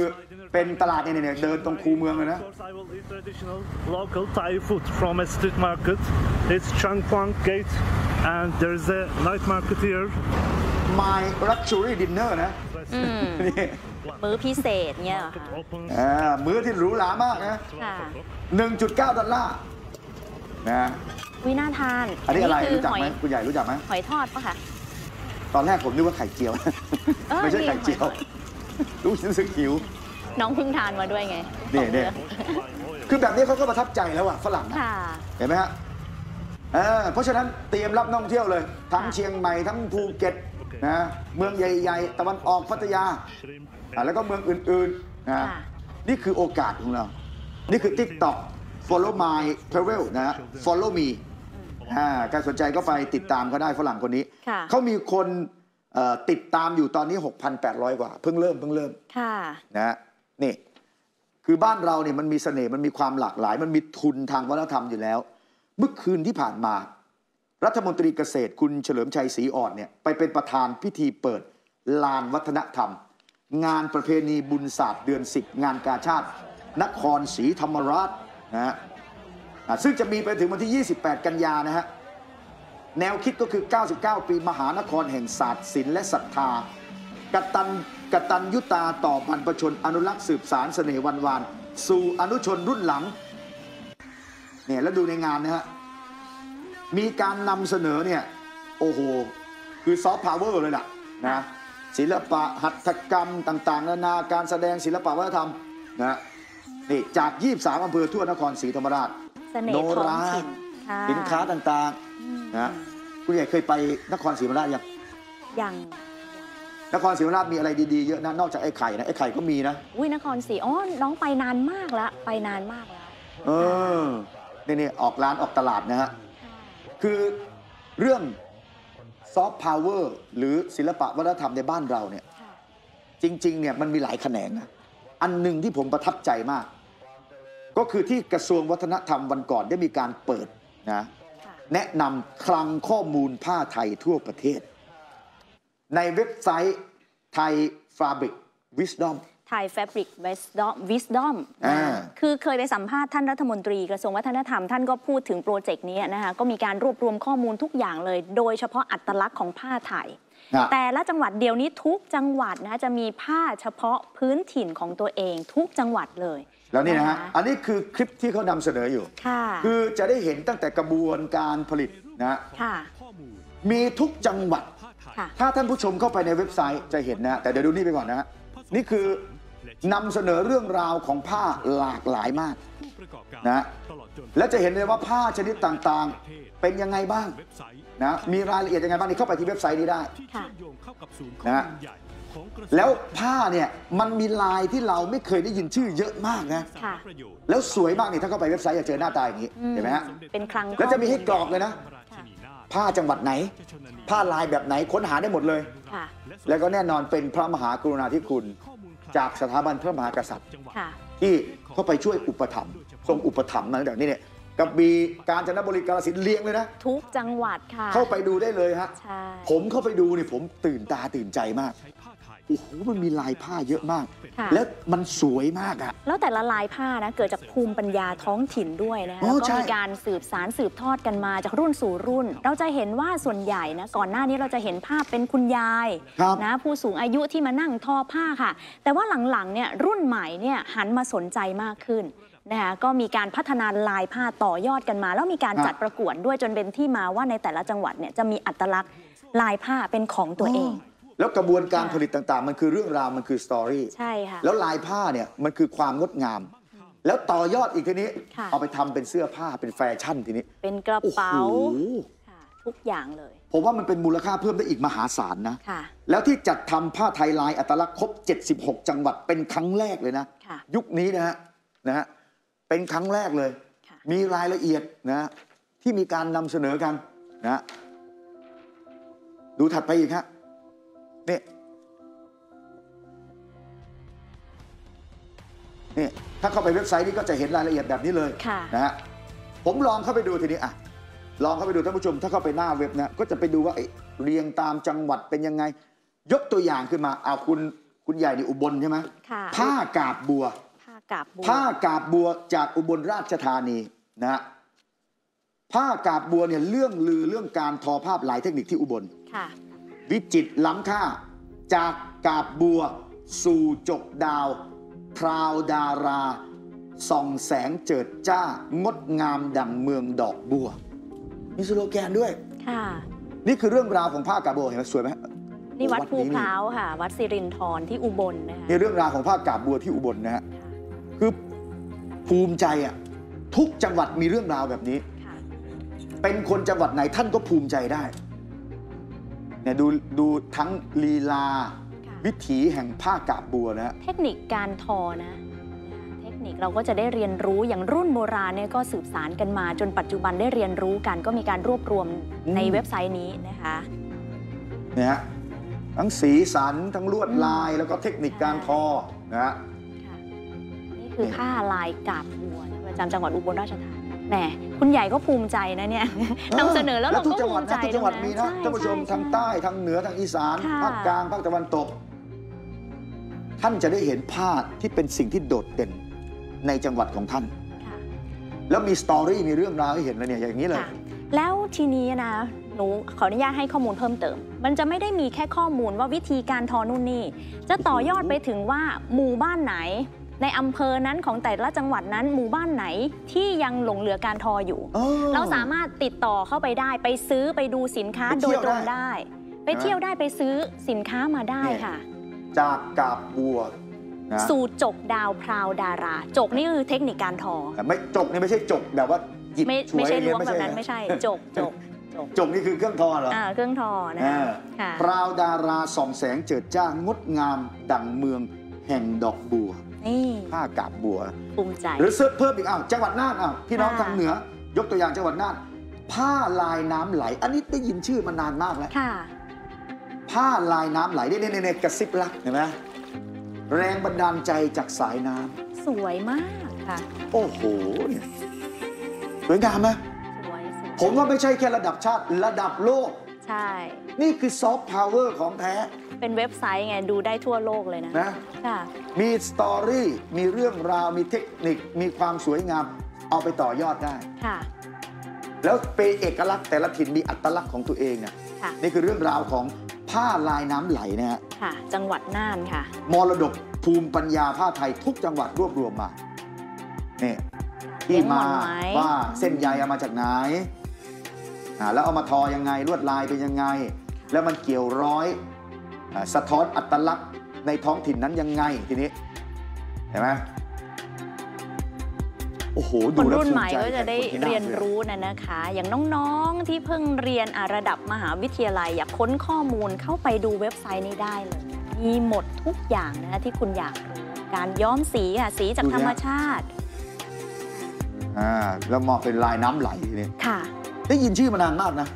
เป็นตลาดเนี่ยเดินตรงคูเมืองเลยนะ Local Thai food from a street market. It's Changpang Gate and there's a night market here. My luxury dinner นะมื้อพิเศษเนี่ยมื้อที่หรูหรามากนะ $1.9 นะวิน่าทานอันนี้อะไรรู้จักไหมคุณใหญ่รู้จักไหมหอยทอดปะคะตอนแรกผมนึกว่าไข่เจียวไม่ใช่ไข่เจียวรู้สึกหิวน้องเพิ่งทานมาด้วยไงเนี่ยคือแบบนี้เขาก็ประทับใจแล้วอ่ะฝรั่งเห็นไหมฮะเพราะฉะนั้นเตรียมรับนักท่องเที่ยวเลยทั้งเชียงใหม่ทั้งภูเก็ตนะเมืองใหญ่ๆตะวันออกพัทยาแล้วก็เมืองอื่นๆนะนี่คือโอกาสของเรานี่คือ TikTok Follow My Travel นะ Follow Me การสนใจก็ไปติดตามเขาได้ฝรั่งคนนี้เขามีคนติดตามอยู่ตอนนี้ 6,800 กว่าเพิ่งเริ่มนะนี่คือบ้านเราเนี่ยมันมีเสน่ห์มันมีความหลากหลายมันมีทุนทางวัฒนธรรมอยู่แล้วเมื่อคืนที่ผ่านมารัฐมนตรีเกษตรคุณเฉลิมชัยศรีอ่อนเนี่ยไปเป็นประธานพิธีเปิดลานวัฒนธรรมงานประเพณีบุญศาสตร์เดือน10งานกาชาตินครศรีธรรมราชนะฮะซึ่งจะมีไปถึงวันที่28 กันยานะฮะแนวคิดก็คือ99ปีมหานครแห่งศาสตร์ศิลป์และศรัทธากตัญญูตาต่อบรรพชนอนุรักษ์สืบสารเสน่ห์วันสู่อนุชนรุ่นหลังเนี่ยแล้วดูในงานนะฮะมีการนำเสนอเนี่ยโอ้โหคือซอฟต์พาวเวอร์เลยล่ะนะศิลปะหัตถกรรมต่างๆนานาการแสดงศิลปะวัฒนธรรมนะนี่จาก23อำเภอทั่วนครศรีธรรมราชโนราสินค้าต่างๆนะคุณใหญ่เคยไปนครศรีธรรมราชยังนครศรีธรรมราชมีอะไรดีๆเยอะนะนอกจากไอ้ไข่นะไอ้ไข่ก็มีนะอุ้ยนครศรีอ๋อน้องไปนานมากแล้วนี่ออกร้านออกตลาดนะฮะคือเรื่องซอฟต์พาวเวอร์หรือศิลปะวัฒนธรรมในบ้านเราเนี่ยจริงๆเนี่ยมันมีหลายแขนงนะอันหนึ่งที่ผมประทับใจมากก็คือที่กระทรวงวัฒนธรรมวันก่อนได้มีการเปิดนะแนะนำคลังข้อมูลผ้าไทยทั่วประเทศในเว็บไซต์ Thai Fabric Wisdom Thai Fabric Wisdom คือเคยไปสัมภาษณ์ท่านรัฐมนตรีกระทรวงวัฒนธรรมท่านก็พูดถึงโปรเจกต์นี้นะคะก็มีการรวบรวมข้อมูลทุกอย่างเลยโดยเฉพาะอัตลักษณ์ของผ้าไทยแต่ละจังหวัดเดียวนี้ทุกจังหวัดนะจะมีผ้าเฉพาะพื้นถิ่นของตัวเองทุกจังหวัดเลยแล้วนี่นะฮะอันนี้คือคลิปที่เขานำเสนออยู่คือจะได้เห็นตั้งแต่กระบวนการผลิตนะมีทุกจังหวัดถ้าท่านผู้ชมเข้าไปในเว็บไซต์จะเห็นนะแต่เดี๋ยวดูนี่ไปก่อนนะฮะนี่คือนำเสนอเรื่องราวของผ้าหลากหลายมากนะและจะเห็นเลยว่าผ้าชนิดต่างๆเป็นยังไงบ้างนะมีรายละเอียดยังไงบ้างนี่เข้าไปที่เว็บไซต์นี้ได้นะแล้วผ้าเนี่ยมันมีลายที่เราไม่เคยได้ยินชื่อเยอะมากนะแล้วสวยมากนี่ถ้าเข้าไปเว็บไซต์จะเจอหน้าตาอย่างนี้เห็นไหมฮะเป็นคลังแล้วจะมีให้กรอกเลยนะผ้าจังหวัดไหนผ้าลายแบบไหนค้นหาได้หมดเลยแล้วก็แน่นอนเป็นพระมหากรุณาธิคุณจากสถาบันพระมหากษัตริย์ที่เข้าไปช่วยอุปถัมภ์ทรงอุปถัมภ์นะเดี๋ยวนี้เนี่ยกับมีการกาญจนบุรีกาฬสินธุ์เรียงเลยนะทุกจังหวัดค่ะเข้าไปดูได้เลยฮะผมเข้าไปดูเนี่ยผมตื่นตาตื่นใจมากโอ้โหมันมีลายผ้าเยอะมากแล้วมันสวยมากอะแล้วแต่ละลายผ้านะเกิดจากภูมิปัญญาท้องถิ่นด้วยนะคะแล้วก็มีการสืบทอดกันมาจากรุ่นสู่รุ่นเราจะเห็นว่าส่วนใหญ่นะก่อนหน้านี้เราจะเห็นภาพเป็นคุณยายนะผู้สูงอายุที่มานั่งทอผ้าค่ะแต่ว่าหลังๆเนี่ยรุ่นใหม่เนี่ยหันมาสนใจมากขึ้นนะคะก็มีการพัฒนาลายผ้าต่อยอดกันมาแล้วมีการจัดประกวดด้วยจนเป็นที่มาว่าในแต่ละจังหวัดเนี่ยจะมีอัตลักษณ์ลายผ้าเป็นของตัวเองแล้วกระบวนการผลิตต่างๆมันคือเรื่องราวมันคือสตอรี่ใช่ค่ะแล้วลายผ้าเนี่ยมันคือความงดงามแล้วต่อยอดอีกทีนี้เอาไปทำเป็นเสื้อผ้าเป็นแฟชั่นทีนี้เป็นกระเป๋า ทุกอย่างเลยผมว่ามันเป็นมูลค่าเพิ่มได้อีกมหาศาลนะแล้วที่จัดทำผ้าไทยลายอัตลักษณ์ครบ76จังหวัดเป็นครั้งแรกเลยนะยุคนี้นะฮะเป็นครั้งแรกเลยมีรายละเอียดนะที่มีการนำเสนอกันนะดูถัดไปอีกฮะนี่ถ้าเข้าไปเว็บไซต์นี่ก็จะเห็นรายละเอียดแบบนี้เลยนะฮะผมลองเข้าไปดูทีนี้อ่ะลองเข้าไปดูท่านผู้ชมถ้าเข้าไปหน้าเว็บนะก็จะไปดูว่าเรียงตามจังหวัดเป็นยังไงยกตัวอย่างขึ้นมาเอาคุณใหญ่ในอุบลใช่ไหมผ้ากาบบัวผ้ากาบบัวจากอุบลราชธานีนะฮะผ้ากาบบัวเนี่ยเรื่องลือเรื่องการทอภาพหลายเทคนิคที่อุบลวิจิตรล้ำค่าจากกาบบัวสู่จกดาวพราวดาราส่องแสงเจิดจ้างดงามดั่งเมืองดอกบัวมีสโลแกนด้วยค่ะนี่คือเรื่องราวของผ้ากาบบัวเห็นไหมสวยไหมนี่วัดภูพร้าวค่ะวัดสิรินธรที่อุบลนะคะนี่เรื่องราวของผ้ากาบบัวที่อุบลนะฮะคือภูมิใจอ่ะทุกจังหวัดมีเรื่องราวแบบนี้เป็นคนจังหวัดไหนท่านก็ภูมิใจได้เนี่ยดูทั้งลีลาวิถีแห่งผ้ากาบบัวนะเทคนิคการทอนะเทคนิคเราก็จะได้เรียนรู้อย่างรุ่นโบราณเนี่ยก็สืบสานกันมาจนปัจจุบันได้เรียนรู้กันก็มีการรวบรวมในเว็บไซต์นี้นะคะเนี่ยทั้งสีสันทั้งลวดลายแล้วก็เทคนิคการทอนะนี่คือผ้าลายกาบบัวประจำจังหวัดอุบลราชธานีแหมคุณใหญ่ก็ภูมิใจนะเนี่ยนำเสนอแล้วเราก็ภูมิใจทุกจังหวัดมีนะท่านผู้ชมทางใต้ทางเหนือทางอีสานภาคกลางภาคตะวันตกท่านจะได้เห็นผ้าที่เป็นสิ่งที่โดดเด่นในจังหวัดของท่านแล้วมีสตอรี่มีเรื่องราวให้เห็นเลยเนี่ยอย่างนี้เลยแล้วทีนี้นะหนูขออนุญาตให้ข้อมูลเพิ่มเติมมันจะไม่ได้มีแค่ข้อมูลว่าวิธีการทอนู่นนี่จะต่อยอดไปถึงว่าหมู่บ้านไหนในอำเภอนั้นของแต่ละจังหวัดนั้นหมู่บ้านไหนที่ยังหลงเหลือการทออยู่เราสามารถติดต่อเข้าไปได้ไปซื้อไปดูสินค้าโดยตรงได้ไปเที่ยวได้ไปซื้อสินค้ามาได้ค่ะจากกาบบัวสู่จกดาวพราวดาราจกนี่คือเทคนิคการทอไม่จกนี่ไม่ใช่จกแบบว่าหยิบไม่ใช่ล้วงแบบนั้นไม่ใช่จกนี่คือเครื่องทอเหรอเครื่องทอนะพราวดาราส่องแสงเจิดจ้างดงามดั่งเมืองแห่งดอกบัวผ้ากาบบัวภูมิใจหรือเสื้อเพิ่มอีกจังหวัดน่านพี่น้องทางเหนือยกตัวอย่างจังหวัดน่านผ้าลายน้ำไหลอันนี้ได้ยินชื่อมานานมากแล้วผ้าลายน้ำไหลเนี่ยกระซิบรักเห็นไหมแรงบันดาลใจจากสายน้ำสวยมากค่ะโอ้โหสวยงามไหมสวยผมว่าไม่ใช่แค่ระดับชาติระดับโลกใช่นี่คือซอฟต์พาวเวอร์ของแท้เป็นเว็บไซต์ไงดูได้ทั่วโลกเลยนะค่ะมีสตอรี่มีเรื่องราวมีเทคนิคมีความสวยงามเอาไปต่อยอดได้ค่ะแล้วเป็นเอกลักษณ์แต่ละถิ่นมีอัตลักษณ์ของตัวเองเนี่ยนี่คือเรื่องราวของผ้าลายน้ำไหลนะฮะค่ะจังหวัดน่านค่ะมรดกภูมิปัญญาผ้าไทยทุกจังหวัดรวบรวมมาเนี่ยที่มาว่าเส้นใยเอามาจากไหนแล้วเอามาทอยังไงลวดลายเป็นยังไงแล้วมันเกี่ยวร้อยสะท้อนอัตลักษณ์ในท้องถิ่นนั้นยังไงทีนี้เห็นไหมโอ้โหดูแล้วคนรุ่นใหม่ก็จะได้เรียนรู้นะคะอย่างน้องๆที่เพิ่งเรียนระดับมหาวิทยาลัยอยากค้นข้อมูลเข้าไปดูเว็บไซต์นี้ได้เลยมีหมดทุกอย่างนะที่คุณอยากรู้การย้อมสีค่ะสีจากธรรมชาติแล้วมองเป็นลายน้ำไหลเนี่ยค่ะได้ยินชื่อมานานมากนะ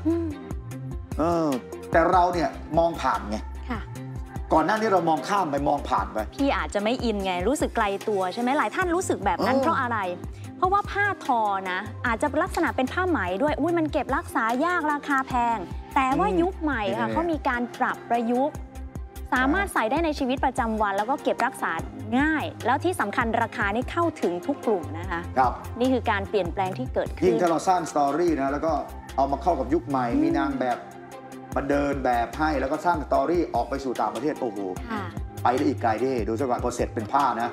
แต่เราเนี่ยมองผ่านไงก่อนหน้านี้เรามองข้ามไปมองผ่านไปพี่อาจจะไม่อินไงรู้สึกไกลตัวใช่ไหมหลายท่านรู้สึกแบบนั้นเพราะอะไรเพราะว่าผ้าทอนะอาจจะลักษณะเป็นผ้าไหมด้วยอุ้ยมันเก็บรักษายากราคาแพงแต่ว่ายุคใหม่ค่ะเขามีการปรับประยุกต์สามารถใส่ได้ในชีวิตประจำวันแล้วก็เก็บรักษาง่ายแล้วที่สำคัญราคานี่เข้าถึงทุกกลุ่มนะคะครับนี่คือการเปลี่ยนแปลงที่เกิดขึ้นยิ่งถ้าเราสร้างสตอรี่นะแล้วก็เอามาเข้ากับยุคใหม่มีนางแบบมาเดินแบบให้แล้วก็สร้างสตอรี่ออกไปสู่ต่างประเทศโอ้โหไปได้อีกไกลดิดูสักวันพอเสร็จเป็นผ้านะ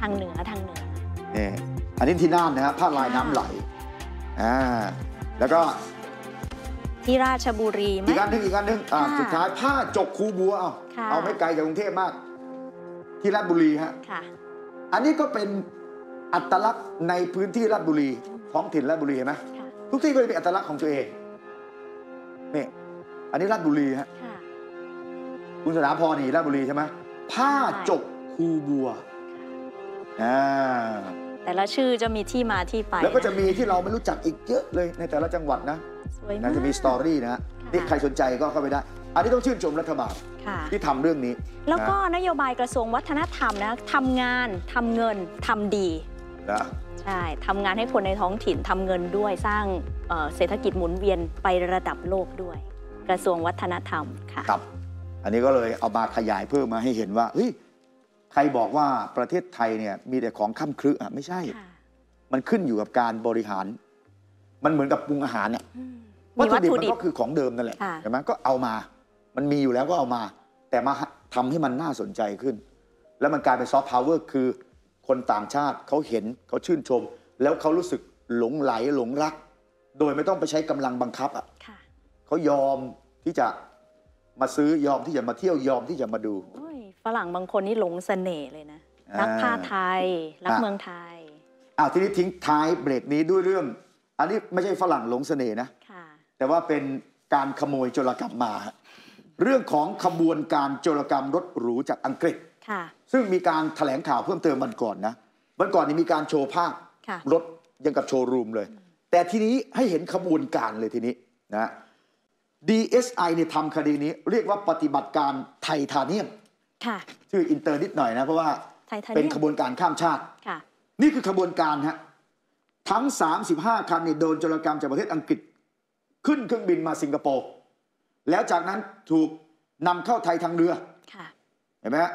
ทางเหนือนี่อันนี้ที่น่านนะฮะผ้าลายน้ำไหลแล้วก็ที่ราชบุรีไหมอีกอันหนึ่งสุดท้ายผ้าจกคูบัวเอาไม่ไกลจากกรุงเทพมากที่ราชบุรีฮะอันนี้ก็เป็นอัตลักษณ์ในพื้นที่ราชบุรีท้องถิ่นราชบุรีเห็นไหมทุกที่ก็จะมีอัตลักษณ์ของตัวเอง อันนี้ราชบุรีฮะคุณสถาพรนี่ราชบุรีใช่ไหมผ้าจกคูบัวแต่ละชื่อจะมีที่มาที่ไปแล้วก็จะมีที่เราไม่รู้จักอีกเยอะเลยในแต่ละจังหวัดนะน่าจะมีสตอรี่นะนี่ใครสนใจก็เข้าไปได้อันนี้ต้องชื่นชมรัฐบาลที่ทำเรื่องนี้แล้วก็นโยบายกระทรวงวัฒนธรรมนะทำงานทำเงินทำดีนะใช่ทำงานให้คนในท้องถิ่นทำเงินด้วยสร้างเศรษฐกิจหมุนเวียนไประดับโลกด้วยกระทรวงวัฒนธรรมค่ะครับอันนี้ก็เลยเอามาขยายเพิ่มมาให้เห็นว่าเฮ้ยใครบอกว่าประเทศไทยเนี่ยมีแต่ของข้ามครึอ่ะไม่ใช่มันขึ้นอยู่กับการบริหารมันเหมือนกับปรุงอาหารเนี่ยวัตถุดิบมันก็คือของเดิมนั่นแหละใช่ไหมก็เอามามันมีอยู่แล้วก็เอามาแต่มาทำให้มันน่าสนใจขึ้นแล้วมันกลายเป็นซอฟต์พาวเวอร์คือคนต่างชาติเขาเห็นเขาชื่นชมแล้วเขารู้สึกหลงไหลหลงรักโดยไม่ต้องไปใช้กำลังบังคับอ่ะเขายอมที่จะมาซื้อยอมที่จะมาเที่ยวยอมที่จะมาดูฝรั่งบางคนนี่หลงเสน่ห์เลยนะรักผ้าไทยรักเมืองไทยอ้าวทีนี้ทิ้งท้ายเบรกนี้ด้วยเรื่องอันนี้ไม่ใช่ฝรั่งหลงเสน่ห์นะแต่ว่าเป็นการขโมยโจรกรรมมาเรื่องของขบวนการโจรกรรมรถหรูจากอังกฤษซึ่งมีการแถลงข่าวเพิ่มเติมวันก่อนนะวันก่อนนี้มีการโชว์ภาพรถยังกับโชว์รูมเลยแต่ทีนี้ให้เห็นขบวนการเลยทีนี้นะ DSI เนี่ยทำคดีนี้เรียกว่าปฏิบัติการไททาเนียมชื่ออินเตอร์นิดหน่อยนะเพราะว่าเป็นขบวนการข้ามชาตินี่คือขบวนการฮะทั้ง35คันโดนโจรกรรมจากประเทศอังกฤษขึ้นเครื่องบินมาสิงคโปร์แล้วจากนั้นถูกนำเข้าไทยทางเรือเห็นไหมฮะ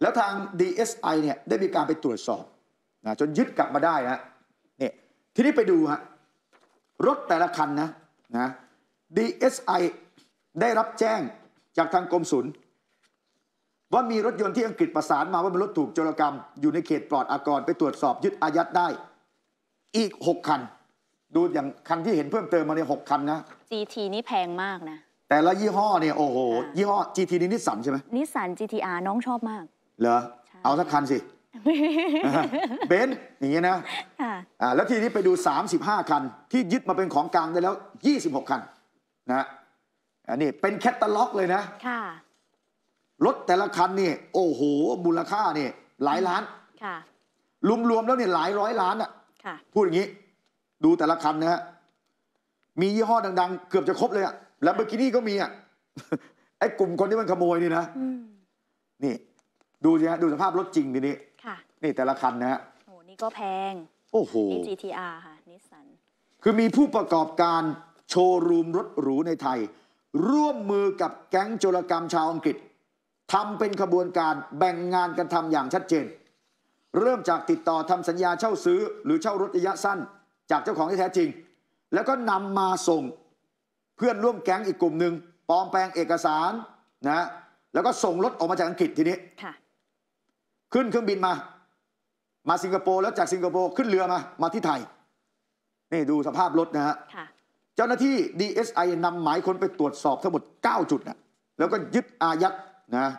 แล้วทาง DSI เนี่ยได้มีการไปตรวจสอบนะจนยึดกลับมาได้นะเนี่ยทีนี้ไปดูฮะรถแต่ละคันนะ DSI ได้รับแจ้งจากทางกรมศุลว่ามีรถยนต์ที่อังกฤษประสานมาว่าเป็นรถถูกโจรกรรมอยู่ในเขตปลอดอากรไปตรวจสอบยึดอายัดได้อีก6คันดูอย่างคันที่เห็นเพิ่มเติมมาใน6คันนะ GT นี่แพงมากนะแต่ละยี่ห้อเนี่ยโอ้โหยี่ห้อ GT นี่นิสสันใช่ไหมนิสสัน GTR น้องชอบมากเหรอเอาสักคันสิเบนซ์อย่างนี้นะแล้วทีนี้ไปดู35คันที่ยึดมาเป็นของกลางได้แล้ว26คันนะอันนี้เป็นแคตตาล็อกเลยนะค่ะรถแต่ละคันนี่โอ้โหมูลค่านี่หลายล้านค่ะรวมๆแล้วเนี่ยหลายร้อยล้านอ่ะค่ะพูดอย่างนี้ดูแต่ละคันนะฮะมียี่ห้อดังๆเกือบจะครบเลยอ่ะแล้วเบอร์กินี่ก็มีอ่ะไอ้กลุ่มคนที่มันขโมยนี่นะนี่ดูสิฮะดูสภาพรถจริงทีนี้ค่ะนี่แต่ละคันนะฮะโอ้นี่ก็แพงโอ้โหนี่ GTR ค่ะนิสสันคือมีผู้ประกอบการโชว์รูมรถหรูในไทยร่วมมือกับแก๊งโจรกรรมชาวอังกฤษทำเป็นขบวนการแบ่งงานกันทำอย่างชัดเจนเริ่มจากติดต่อทำสัญญาเช่าซื้อหรือเช่ารถระยะสั้นจากเจ้าของที่แท้จริงแล้วก็นำมาส่งเพื่อนร่วมแก๊งอีกกลุ่มหนึ่งปลอมแปลงเอกสารนะแล้วก็ส่งรถออกมาจากอังกฤษทีนี้ขึ้นเครื่องบินมาสิงคโปร์แล้วจากสิงคโปร์ขึ้นเรือมาที่ไทยนี่ดูสภาพรถนะฮะเจ้าหน้าที่ DSI นำหมายค้นไปตรวจสอบทั้งหมด9จุดนะแล้วก็ยึดอายัดนะ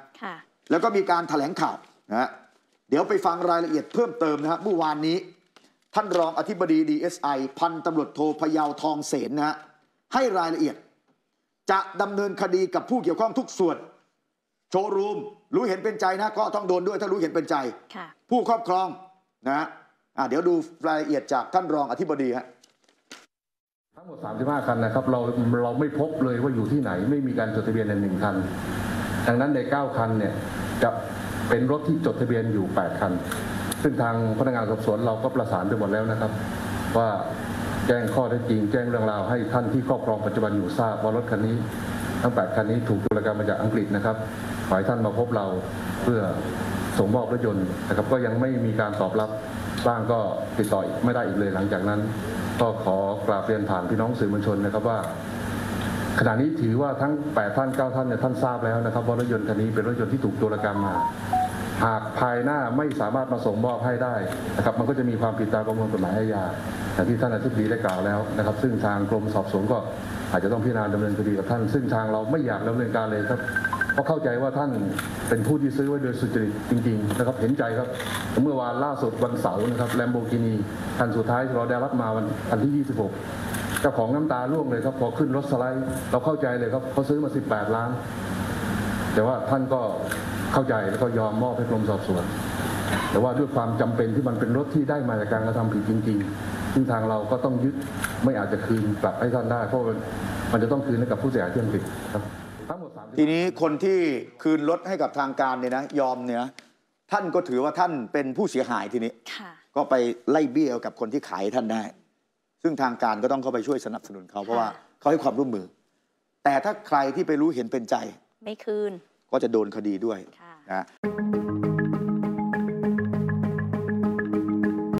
แล้วก็มีการแถลงข่าวนะเดี๋ยวไปฟังรายละเอียดเพิ่มเติมนะฮะเมื่อวานนี้ท่านรองอธิบดี DSI พันตำรวจโทพยาวทองเสนนะฮะให้รายละเอียดจะดำเนินคดีกับผู้เกี่ยวข้องทุกส่วนโชว์รูมรู้เห็นเป็นใจนะก็ต้องโดนด้วยถ้ารู้เห็นเป็นใจผู้ครอบครองนะฮะเดี๋ยวดูรายละเอียดจากท่านรองอธิบดีฮะทั้งหมด35คันนะครับเราไม่พบเลยว่าอยู่ที่ไหนไม่มีการจดทะเบียนใน1คันดังนั้นใน9คันเนี่ยจะเป็นรถที่จดทะเบียนอยู่8คันซึ่งทางพนักงานสอบสวนเราก็ประสานไปหมดแล้วนะครับว่าแจ้งข้อเท็จจริงแจ้งเรื่องราวให้ท่านที่ครอบครองปัจจุบันอยู่ทราบว่ารถคันนี้ทั้ง8คันนี้ถูกโจรกรรมมาจากอังกฤษนะครับขอให้ท่านมาพบเราเพื่อส่งมอบรถยนต์นะครับก็ยังไม่มีการตอบรับบ้างก็ติดต่อไม่ได้อีกเลยหลังจากนั้นก็ขอกราบเรียนผ่านพี่น้องสื่อมวลชนนะครับว่าขณะนี้ถือว่าทั้ง8ท่าน9ท่านเนี่ยท่านทราบแล้วนะครับว่ารถยนต์คันนี้เป็นรถยนต์ที่ถูกโจรกรรมมาหากภายหน้าไม่สามารถมาส่งมอบให้ได้นะครับมันก็จะมีความผิดตามประมวลกฎหมายอาญาอย่างที่ท่านอธิบดีได้กล่าวแล้วนะครับซึ่งทางกรมสอบสวนก็อาจจะต้องพิจารณาดำเนินคดีกับท่านซึ่งทางเราไม่อยากดำเนินการเลยครับเพราะเข้าใจว่าท่านเป็นผู้ที่ซื้อไว้โดยสุจริตจริงๆนะครับเห็นใจครับเมื่อวานล่าสุดวันเสาร์นะครับแลมโบกินีคันสุดท้ายเราได้รับมาวันที่26 จ้าของน้ำตาร่วงเลยครับพอขึ้นรถสไลด์เราเข้าใจเลยครับเขาซื้อมา18ล้านแต่ว่าท่านก็เข้าใจแล้วก็ยอมมอบให้กรมสอบสวนแต่ว่าด้วยความจำเป็นที่มันเป็นรถที่ได้มาจากการกระทำผิดจริงๆซึ่งทางเราก็ต้องยึดไม่อาจจะคืนกลับให้ท่านได้เพราะมันจะต้องคืนให้กับผู้เสียหายที่ผิดครับทีนี้คนที่คืนรถให้กับทางการเนี่ยนะยอมเนี่ยท่านก็ถือว่าท่านเป็นผู้เสียหายทีนี้ก็ไปไล่เบี้ยกับคนที่ขายท่านได้ซึ่งทางการก็ต้องเข้าไปช่วยสนับสนุนเขาเพราะว่าเขาให้ความร่วมมือแต่ถ้าใครที่ไปรู้เห็นเป็นใจไม่คืนก็จะโดนคดีด้วยนะ